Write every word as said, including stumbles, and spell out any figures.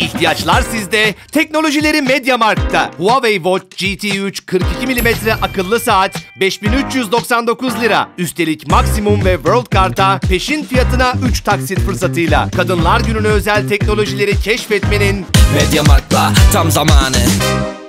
İhtiyaçlar sizde, teknolojileri MediaMarkt'ta. Huawei Watch G T üç kırk iki milimetre akıllı saat beş bin üç yüz doksan dokuz lira. Üstelik Maximum ve World Kart'a peşin fiyatına üç taksit fırsatıyla. Kadınlar gününe özel teknolojileri keşfetmenin MediaMarkt'la tam zamanı.